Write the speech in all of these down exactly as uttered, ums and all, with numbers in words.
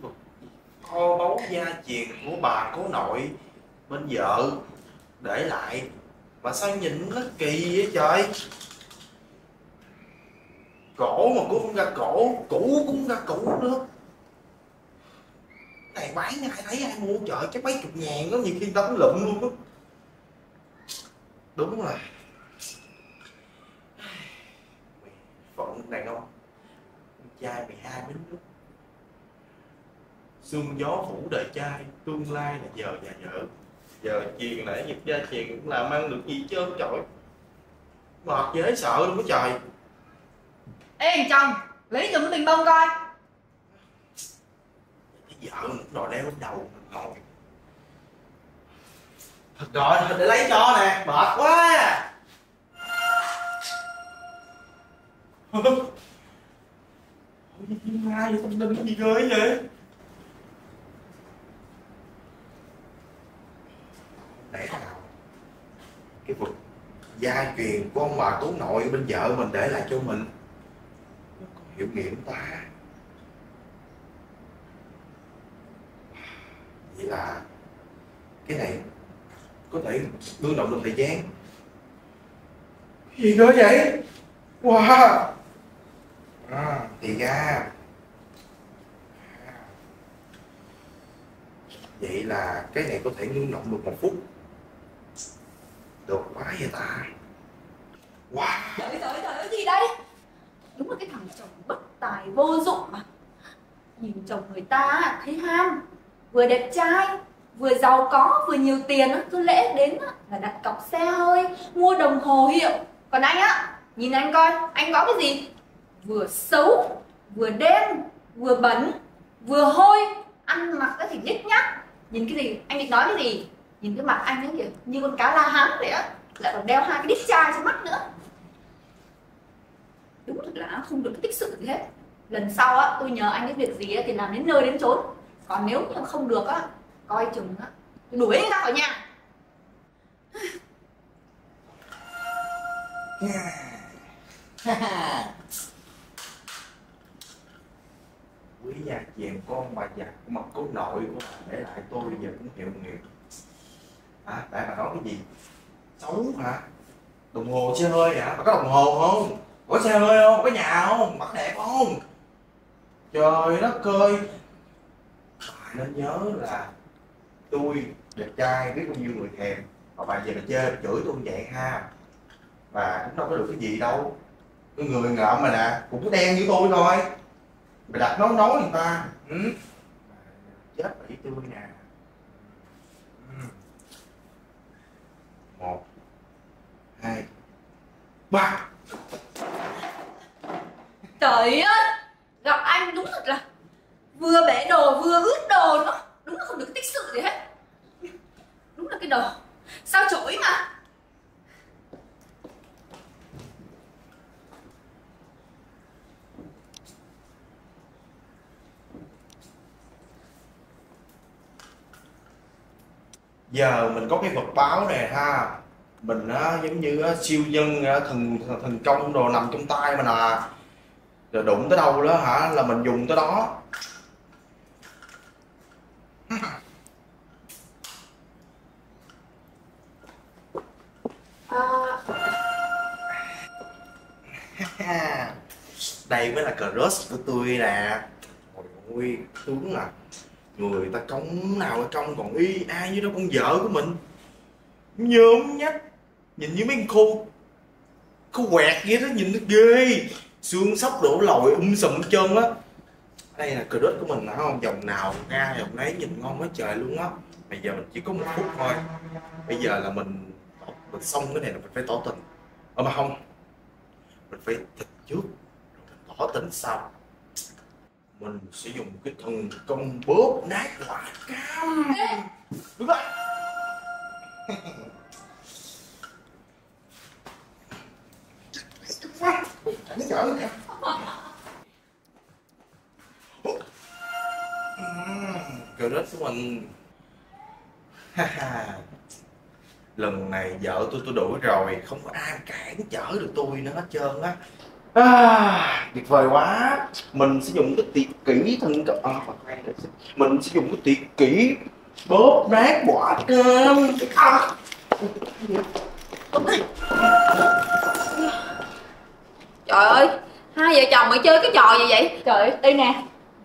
vực kho báu gia truyền của bà cố nội bên vợ để lại. Mà sao nhìn nó kỳ vậy trời, cổ mà cũng không ra cổ, cũ cũng ra cũ nữa. Cái này bán ai thấy ai mua trời, cái mấy chục ngàn nó nhiều khi tấm lụm luôn đó. Đúng là phận này ngon, trai mười hai bính lúc sương gió phủ đời trai, tương lai là giờ nhà vợ. Giờ truyền nãy giật gia truyền cũng làm ăn được gì chứ trời, mệt dễ sợ luôn đó trời. Ê thằng chồng, lấy giùm tiền bông coi. Cái vợ đòi đeo lên đầu ngồi. Thật rồi, để lấy cho nè, mệt quá. Hôm nay không tin gì ghê vậy. Để nào cái vật gia truyền của ông bà cố nội bên vợ mình để lại cho mình nó còn hiệu nghiệm ta. Vậy là cái này có thể đương động được thời gian. Cái gì nữa vậy? Wow. À, thì ra vậy là cái này có thể ngưng động được một phút. Được quá vậy ta. Wow. Trời trời trời, gì đây? Đúng là cái thằng chồng bất tài vô dụng mà. Nhìn chồng người ta thấy ham, vừa đẹp trai, vừa giàu có, vừa nhiều tiền á, cứ lễ đến á là đặt cọc xe hơi, mua đồng hồ hiệu. Còn anh á, nhìn anh coi, anh có cái gì? Vừa xấu, vừa đen, vừa bẩn, vừa hôi, ăn mặc thì nhếch nhác. Nhìn cái gì, anh định nói cái gì? Nhìn cái mặt anh ấy kìa, như con cá la hán vậy á. Lại còn đeo hai cái đít chai trên mắt nữa. Đúng thật là không được cái tích sự gì hết. Lần sau á, tôi nhờ anh cái việc gì thì làm đến nơi đến chốn. Còn nếu mà không được á, coi chừng á, tôi đuổi anh ra khỏi nhà. Quý gia truyền con bà già của mặt cố nội của bà để lại tôi giờ cũng hiệu nghiệm. À, tại bà nói cái gì? Xấu hả? Đồng hồ xe hơi hả? Bà có đồng hồ không? Có xe hơi không? Có nhà không? Bà có đẹp không? Trời đất ơi! Bà nên nhớ là tôi đẹp trai biết bao nhiêu người thèm. Mà bà về là chơi, chửi tôi vậy ha. Bà cũng đâu có được cái gì đâu. Cái người ngợm mà nè, cũng có đen như tôi thôi. Mày đặt nón nói người ta ừ. Chết bảy tươi nè ừ. Một hai ba. Trời ơi, gặp anh đúng thật là vừa bể đồ vừa ướt đồ nó. Đúng là không được tích sự gì hết. Đúng là cái đồ sao chổi mà. Giờ mình có cái vật báo này ha, mình á, giống như á, siêu nhân thần thần công đồ nằm trong tay mình à, rồi đụng tới đâu đó hả là mình dùng tới đó. À... đây mới là cờ rớt của tôi nè. Ôi tướng à, người ta cống nào là cống còn y ai với đó con vợ của mình nhớm nhách, nhìn như mấy con khô khô quẹt vậy đó, nhìn nó ghê, xương sóc đổ lồi um sùm chân á. Đây là cờ đất của mình hả? Không dòng nào ra dòng đấy, nhìn ngon quá trời luôn á. Bây giờ mình chỉ có một phút thôi, bây giờ là mình mình xong cái này là mình phải tỏ tình. Ờ mà không, mình phải thịt trước rồi tỏ tình sau. Mình sẽ dùng cái thần công bóp nát quả cam. Đúng rồi. Cờ đất của mình. Lần này vợ tôi tôi đuổi rồi, không có ai cản trở được tôi nữa hết trơn á. À, tuyệt vời quá. Mình sẽ dùng cái tiệt kỹ thân cận à, mình sẽ dùng cái tiệt kỹ bóp nát quả cam à. Trời ơi, hai vợ chồng mày chơi cái trò gì vậy? Trời ơi, đây nè,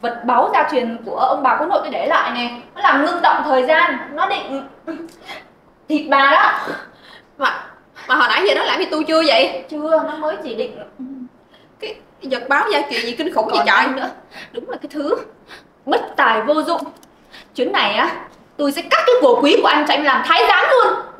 vật báu gia truyền của ông bà có nội tôi để lại nè. Nó làm ngưng động thời gian, nó định thịt bà đó. Mà mà hồi nãy giờ nó làm gì tôi chưa vậy? Chưa, nó mới chỉ định cái vật báo gia truyền gì kinh khủng. Còn gì trời nữa. Đúng là cái thứ bất tài vô dụng. Chuyến này á, tôi sẽ cắt cái cổ quý của anh cho anh làm thái giám luôn.